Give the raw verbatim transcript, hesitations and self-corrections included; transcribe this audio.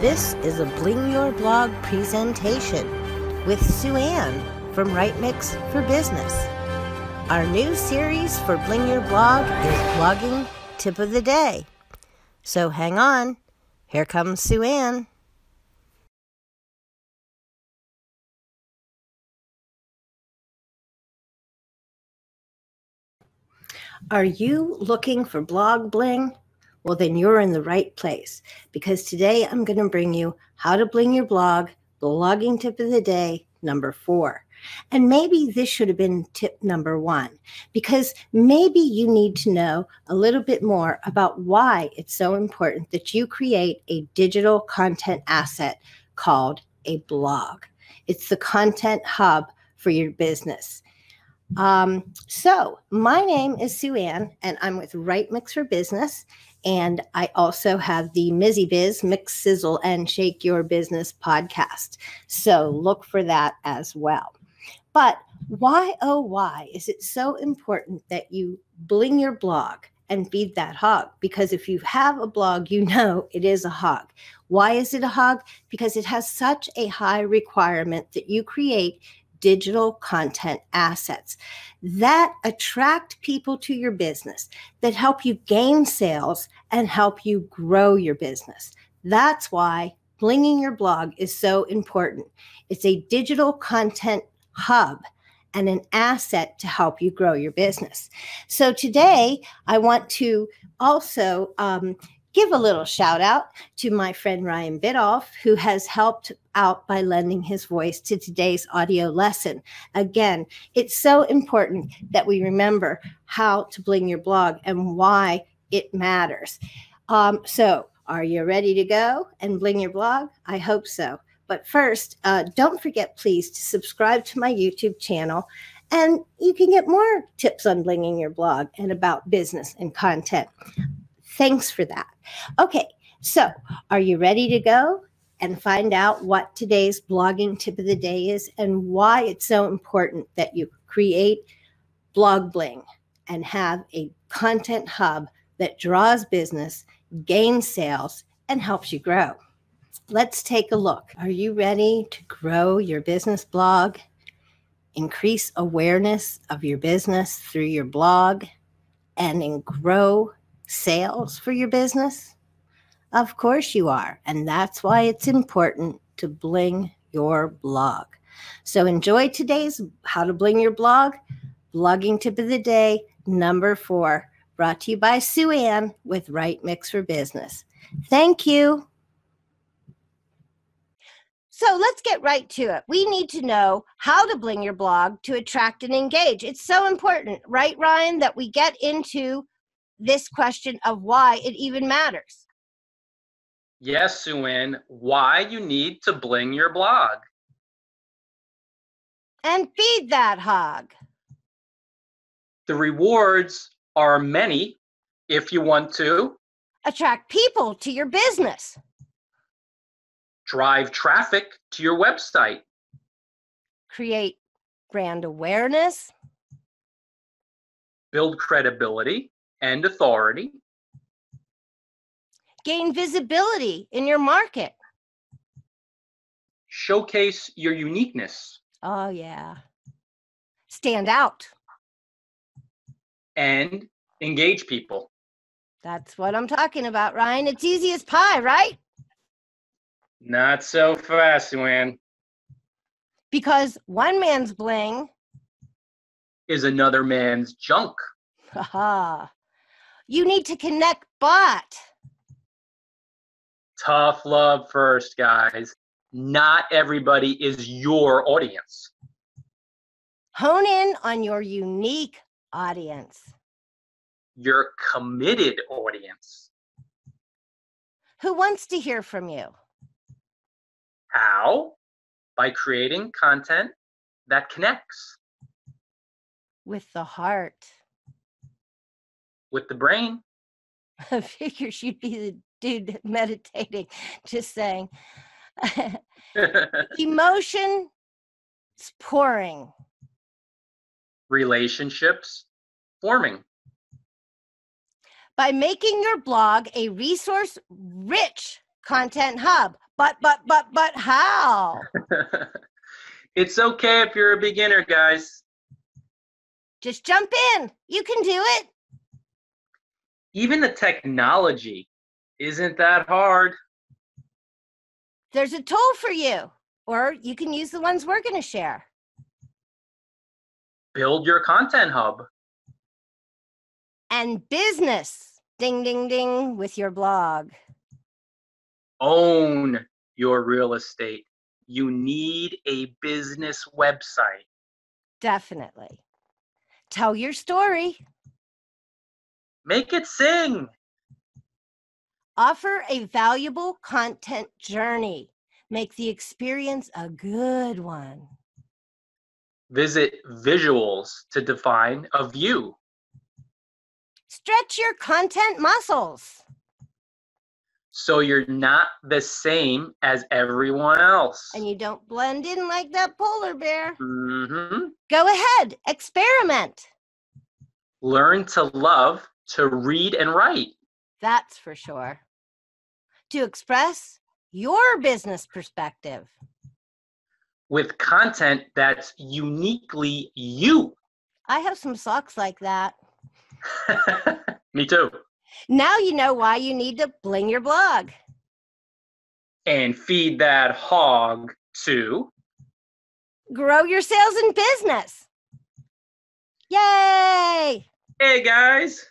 This is a Bling Your Blog presentation with Sue-Ann from WriteMix for Business. Our new series for Bling Your Blog is Blogging Tip of the Day. So hang on, here comes Sue-Ann. Are you looking for blog bling? Well, then you're in the right place, because today I'm going to bring you How to Bling Your Blog, Blogging Tip of the Day, number four. And maybe this should have been tip number one, because maybe you need to know a little bit more about why it's so important that you create a digital content asset called a blog. It's the content hub for your business. Um, so my name is Sue-Ann, and I'm with WriteMix for Business. And I also have the Mizzy Biz, Mix, Sizzle, and Shake Your Business podcast. So look for that as well. But why, oh, why is it so important that you bling your blog and feed that hog? Because if you have a blog, you know it is a hog. Why is it a hog? Because it has such a high requirement that you create digital content assets that attract people to your business, that help you gain sales and help you grow your business. That's why blinging your blog is so important. It's a digital content hub and an asset to help you grow your business. So today I want to also um, give a little shout out to my friend Ryan Biddulph, who has helped out by lending his voice to today's audio lesson. Again, it's so important that we remember how to bling your blog and why it matters. Um, so are you ready to go and bling your blog? I hope so. But first, uh, don't forget, please, to subscribe to my YouTube channel, and you can get more tips on blinging your blog and about business and content. Thanks for that. Okay, so are you ready to go and find out what today's blogging tip of the day is and why it's so important that you create blog bling and have a content hub that draws business, gains sales, and helps you grow? Let's take a look. Are you ready to grow your business blog, increase awareness of your business through your blog, and then grow sales for your business? Of course you are. And that's why it's important to bling your blog. So enjoy today's How to Bling Your Blog, Blogging Tip of the Day, number four, brought to you by Sue-Ann with WriteMix for Business. Thank you. So let's get right to it. We need to know how to bling your blog to attract and engage. It's so important, right, Ryan, that we get into this question of why it even matters. Yes, Sue-Ann, why you need to bling your blog. And feed that hog. The rewards are many if you want to attract people to your business, drive traffic to your website, create brand awareness, build credibility and authority, gain visibility in your market, showcase your uniqueness. Oh, yeah. Stand out. And engage people. That's what I'm talking about, Ryan. It's easy as pie, right? Not so fast, Sue-Ann. Because one man's bling is another man's junk. Haha. You need to connect, but tough love first, guys. Not everybody is your audience. Hone in on your unique audience. Your committed audience. Who wants to hear from you? How? By creating content that connects. With the heart. With the brain. I figure she'd be the dude meditating, just saying. Emotion is pouring. Relationships forming. By making your blog a resource-rich content hub, but, but, but, but how? It's okay if you're a beginner, guys. Just jump in. You can do it. Even the technology isn't that hard. There's a tool for you, or you can use the ones we're going to share. Build your content hub. And business, ding, ding, ding, with your blog. Own your real estate. You need a business website. Definitely. Tell your story. Make it sing. Offer a valuable content journey. Make the experience a good one. Visit visuals to define a view. Stretch your content muscles. So you're not the same as everyone else. And you don't blend in like that polar bear. Mm-hmm. Go ahead, experiment. Learn to love to read and write. That's for sure. To express your business perspective. With content that's uniquely you. I have some socks like that. Me too. Now you know why you need to bling your blog. And feed that hog to grow your sales and business. Yay! Hey, guys.